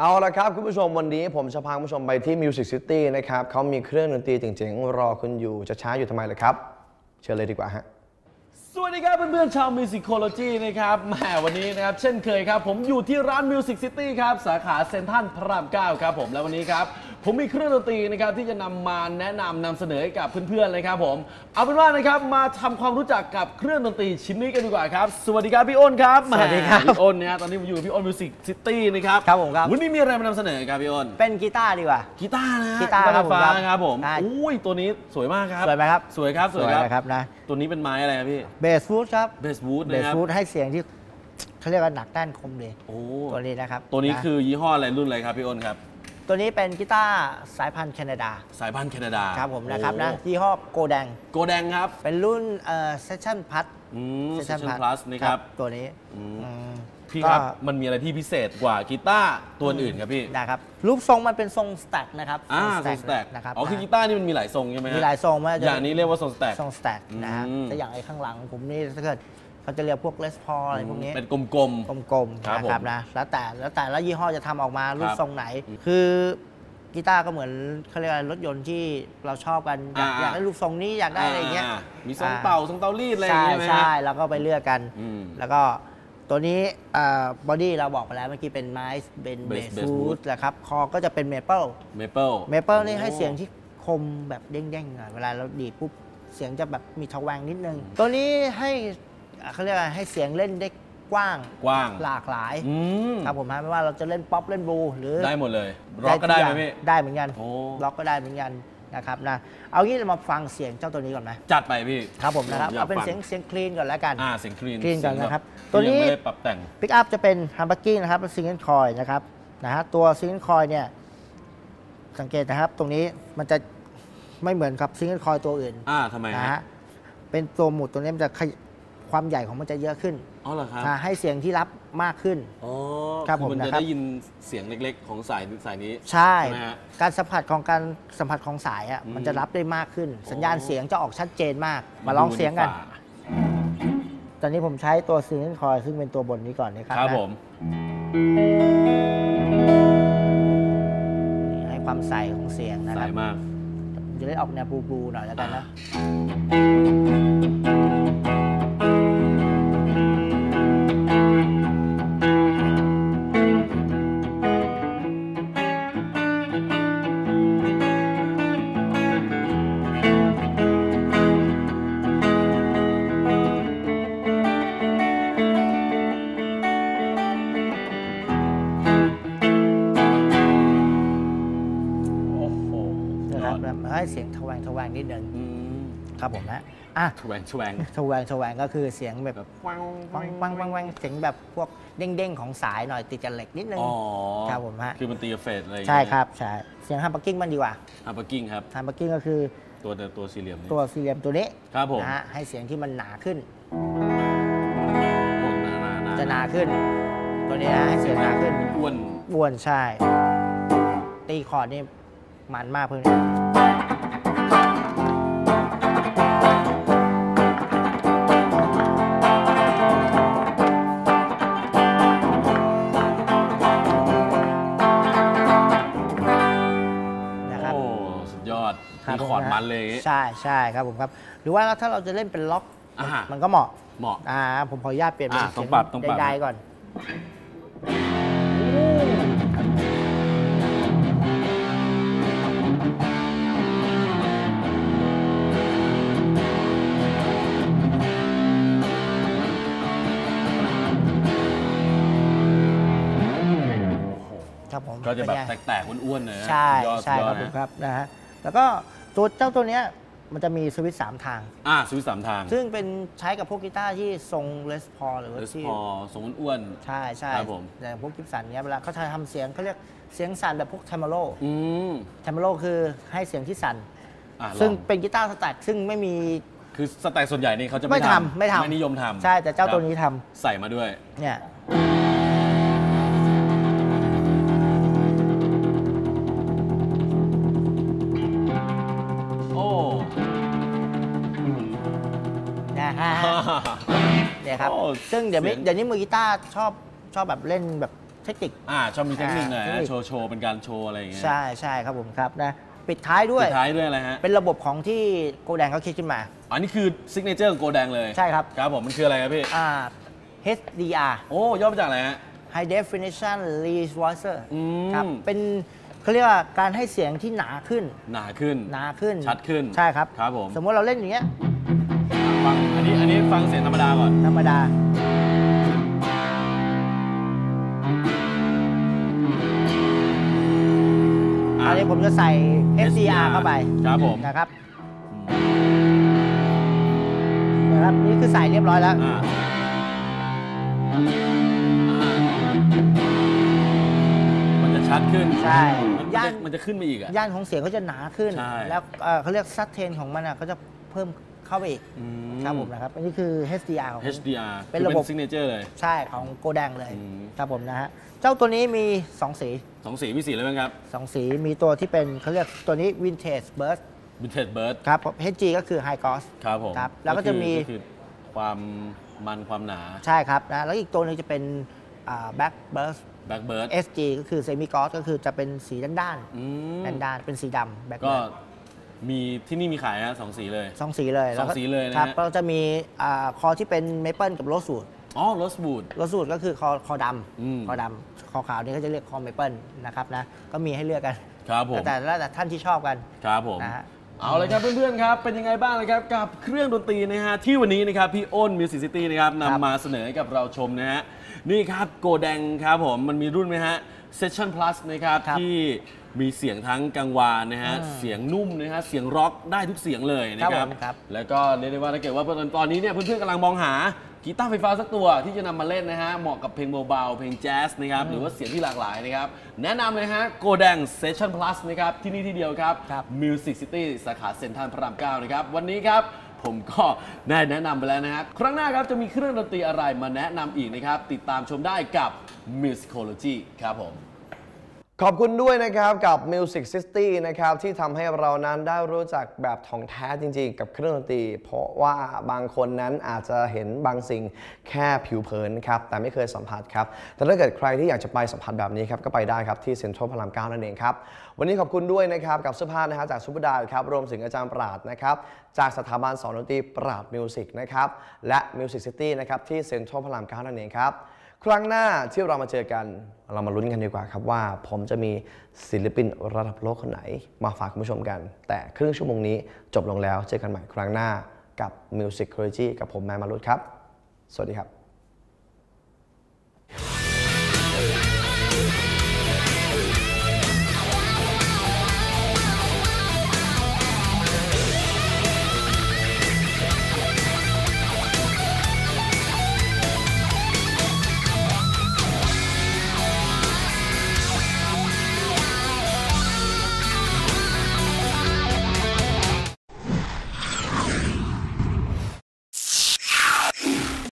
เอาละครับคุณผู้ชมวันนี้ผมจะพาคุณผู้ชมไปที่ Music City นะครับเขามีเครื่องดนตรีเจ๋งๆรอคุณอยู่จะช้าอยู่ทำไมล่ะครับเชิญเลยดีกว่าฮะสวัสดีครับเพื่อนๆชาว Musicology นะครับแหมวันนี้นะครับเช่นเคยครับผมอยู่ที่ร้าน Music City ครับสาขาเซ็นทรัลพระราม 9 ครับผมและวันนี้ครับผมมีเครื่องดนตรีนะครับที่จะนำมาแนะนำนำเสนอให้กับเพื่อนๆเลยครับผมเอาเป็นว่านะครับมาทำความรู้จักกับเครื่องดนตรีชิ้นนี้กันดีกว่าครับสวัสดีครับพี่อ้นครับสวัสดีครับพี่อ้นเนี่ยตอนนี้ผมอยู่พี่อ้น Music City นะครับครับผมครับวันนี้มีอะไรมานำเสนอครับพี่อ้นเป็นกีตาร์ดีกว่ากีตาร์นะกีตาร์ฟ้าครับผมอุ้ยตัวนี้สวยมากครับสวยไหมครับสวยครับสวยครับนะตัวนี้เป็นไม้อะไรครับพี่เบสวูดครับเบสวูดนะครับให้เสียงที่เขาเรียกว่าหนักด้านคมเลยตัวนี้นะครับตัวนี้คือยี่ห้ออะไรรุ่นอะไรครับพี่อ้นครับตัวนี้เป็นกีตาร์สายพันธุ์แคนาดาสายพันธุ์แคนาดาครับผมนะครับนะยี่ห้อโกแดงโกแดงครับเป็นรุ่นเซสชั่นพลัสเซสชั่นพลัสนะครับตัวนี้พี่ครับมันมีอะไรที่พิเศษกว่ากีตาร์ตัวอื่นครับพี่นะครับรูปทรงมันเป็นทรงสแต็กนะครับทรงสแต็กนะครับอ๋อคือกีตาร์นี่มันมีหลายทรงใช่ไหมมีหลายทรงมากอย่างนี้เรียกว่าทรงสแต็กทรงสแต็กนะฮะแต่อย่างไอ้ข้างหลังผมนี่ถ้าเกิดเขาจะเรียกพวกเลสพอลอะไรพวกนี้เป็นกลมๆกลมๆนะครับนะแล้วแต่ละยี่ห้อจะทำออกมารูปทรงไหนคือกีตาร์ก็เหมือนเขาเรียกอะไรรถยนต์ที่เราชอบกันอยากได้รูปทรงนี้อยากได้อะไรเงี้ยมีทรงเป่าทรงเตารีดอะไรอย่างเงี้ยใช่ใช่แล้วก็ไปเลือกกันแล้วก็ตัวนี้บอดี้เราบอกไปแล้วเมื่อกี้เป็นไม้เป็นเบสฟูดนะครับคอก็จะเป็นเมเปิลนี่ให้เสียงที่คมแบบเด้งๆหน่อยเวลาเราดีดปุ๊บเสียงจะแบบมีทะแวงนิดนึงตัวนี้ให้เขาเรียกว่าให้เสียงเล่นได้กว้างหลากหลายครับผมไม่ว่าเราจะเล่นป๊อปเล่นบลูหรือได้หมดเลยร็อกก็ได้ไหมพี่ได้เหมือนกันร็อกก็ได้เหมือนกันนะครับนะเอางี้เรามาฟังเสียงเจ้าตัวนี้ก่อนไหมจัดไปพี่ครับผมนะครับเอาเป็นเสียงคลีนก่อนแล้วกันเสียงคลีนก่อนนะครับตัวนี้ปรับแต่งพิกอัพจะเป็นฮัมบักกิ้งนะครับเป็นซิงเกิลคอยนะครับนะฮะตัวซิงเกิลคอยเนี่ยสังเกตนะครับตรงนี้มันจะไม่เหมือนกับซิงเกิลคอยตัวอื่นทำไมนะฮะเป็นตัวหมุดตัวนี้มันจะความใหญ่ของมันจะเยอะขึ้นอ๋อเหรอครับให้เสียงที่รับมากขึ้นอ๋อครับผมนะครับมันจะได้ยินเสียงเล็กๆของสายนี้ใช่การสัมผัสของสายอ่ะมันจะรับได้มากขึ้นสัญญาณเสียงจะออกชัดเจนมากมาลองเสียงกันตอนนี้ผมใช้ตัวซิงเกิลคอยซึ่งเป็นตัวบนนี้ก่อนนะครับครับผมให้ความใสของเสียงนะครับใสมากจะได้ออกแนวบลูๆหน่อยแล้วกันนะให้เสียงทะแวงนิดนึงครับผมนะทะแวงก็คือเสียงแบบวังเสียงแบบพวกเด้งของสายหน่อยติดกันเหล็กนิดนึงครับผมฮะคือมันตีเฟสอะไรใช่ครับใช่เสียงฮัมบักกิ้งมันดีกว่าฮัมบักกิ้งครับฮัมบักกิ้งก็คือตัวสี่เหลี่ยมตัวนี้ครับผมนะให้เสียงที่มันหนาขึ้นจะหนาขึ้นตัวนี้นะให้เสียงหนาขึ้นอ้วนใช่ตีคอร์ดนี่มันมากเพื่อนมีคอร์ดมันเลยใช่ใช่ครับผมครับหรือว่าถ้าเราจะเล่นเป็นล็อกมันก็เหมาะผมขออนุญาตเปลี่ยนเป็นเสียงได้ก่อนครับผมก็จะแบบแตกอ้วนๆเลยใช่ใช่ครับผมครับนะฮะแล้วก็ตัวเจ้าตัวนี้มันจะมีสวิตช์3ทางสวิตช์3ทางซึ่งเป็นใช้กับพวกกีตาร์ที่ทรงเลสพอลหรือว่าที่ทรงอ้วนๆใช่ครับผมอย่างพวกกิบสันเนี้ยเวลาเขาทำเสียงเขาเรียกเสียงสั่นแบบพวกแทมโมโลคือให้เสียงที่สั่นซึ่งเป็นกีตาร์สแต็กซึ่งไม่มีคือสแต็กส่วนใหญ่นี่เขาจะไม่ทำไม่นิยมทำใช่แต่เจ้าตัวนี้ทำใส่มาด้วยเนี่ยเนี่ยครับซึ่งเดี๋ยวนี้มือกีตาร์ชอบแบบเล่นแบบ เทคนิคชอบมีเทคนิคหน่อยโชว์เป็นการโชว์อะไรอย่างเงี้ยใช่ครับผมครับนะปิดท้ายด้วยอะไรฮะเป็นระบบของที่โกแดงเขาคิดขึ้นมาอันนี้คือซิกเนเจอร์ของโกแดงเลยใช่ครับครับผมมันคืออะไรครับพี่HDR โอ้ย่อมาจากอะไรฮะ High Definition Revelator ครับเป็นเขาเรียกว่าการให้เสียงที่หนาขึ้นชัดขึ้นใช่ครับครับผมสมมติเราเล่นอย่างเงี้ยฟังอันนี้ฟังเสียงธรรมดาก่อนธรรมดาอันนี้ผมจะใส่ HDR เข้าไปครับผมนะครับนะครับนี่คือใส่เรียบร้อยแล้วมันจะชัดขึ้นใช่มันจะขึ้นไปอีกย่านของเสียงก็จะหนาขึ้นแล้วเขาเรียกซัตเทนของมันก็จะเพิ่มเข้าไปอีกครับผมนะครับอันนี้คือ HDR ของ HDR เป็นระบบซิกเนเจอร์เลยใช่ของโกแดงเลยครับผมนะฮะเจ้าตัวนี้มี2 สีมีสีอะไรบ้างครับ2 สีมีตัวที่เป็นเขาเรียกตัวนี้ Vintage Burstครับ HG ก็คือ High Gloss ครับผมแล้วก็จะมีความหนาใช่ครับนะแล้วอีกตัวนึงจะเป็น Black Burst SG ก็คือ Semi Gloss ก็คือจะเป็นสีด้านเป็นสีดำ Black Burst ก็มีที่นี่มีขายนะ2 สีเลยนะครับเราจะมีคอที่เป็นเมเปิลกับโรสวูดโรสวูดก็คือคอดำคอขาวนี่ก็จะเรียกคอเมเปิลนะครับนะก็มีให้เลือกกันครับผมแต่ท่านที่ชอบกันครับผมนะฮะเอาเลยครับเพื่อนๆครับเป็นยังไงบ้างเลยครับกับเครื่องดนตรีนะฮะที่วันนี้นะครับพี่อ้น Music City นะครับนำมาเสนอให้กับเราชมนะฮะนี่ครับโกแดงครับผมมันมีรุ่นไหมฮะ Session Plus นะครับที่มีเสียงทั้งกังวานนะฮะเสียงนุ่มนะฮะเสียงร็อกได้ทุกเสียงเลยนะครับแล้วก็เรียกได้ว่าถ้าเกิดว่าตอนนี้เนี่ยเพื่อนๆกำลังมองหากีตาร์ไฟฟ้าสักตัวที่จะนำมาเล่นนะฮะเหมาะกับเพลงเบาๆเพลงแจ๊สนะครับหรือว่าเสียงที่หลากหลายนะครับแนะนำเลยฮะโกแดง Session Plus นะครับที่นี่ที่เดียวครับ Music City สาขาเซ็นทรัลพระราม 9 นะครับวันนี้ครับผมก็ได้แนะนำไปแล้วนะครับครั้งหน้าครับจะมีเครื่องดนตรีอะไรมาแนะนำอีกนะครับติดตามชมได้กับ Musicology ครับผมขอบคุณด้วยนะครับกับ Music City นะครับที่ทำให้เรานั้นได้รู้จักแบบท่องแท้จริงๆกับเครื่องดนตรีเพราะว่าบางคนนั้นอาจจะเห็นบางสิ่งแค่ผิวเผินครับแต่ไม่เคยสัมผัสครับแต่ถ้าเกิดใครที่อยากจะไปสัมผัสแบบนี้ครับก็ไปได้ครับที่เซ็นทรัลพระราม 9 นั่นเองครับวันนี้ขอบคุณด้วยนะครับกับเสื้อผ้านะฮะจากซุปเปอร์ดาวครับรวมถึงอาจารย์ปราดนะครับจากสถาบันสอนดนตรีปราดมิวสิกนะครับและ Music City นะครับที่เซ็นทรัลพระราม 9 นั่นเองครับครั้งหน้าที่เรามาเจอกันเรามาลุ้นกันดีกว่าครับว่าผมจะมีศิลปินระดับโลกคนไหนมาฝากคุณผู้ชมกันแต่ครึ่งชั่วโมงนี้จบลงแล้วเจอกันใหม่ครั้งหน้ากับ Musicology กับผมแมนมารุธครับสวัสดีครับ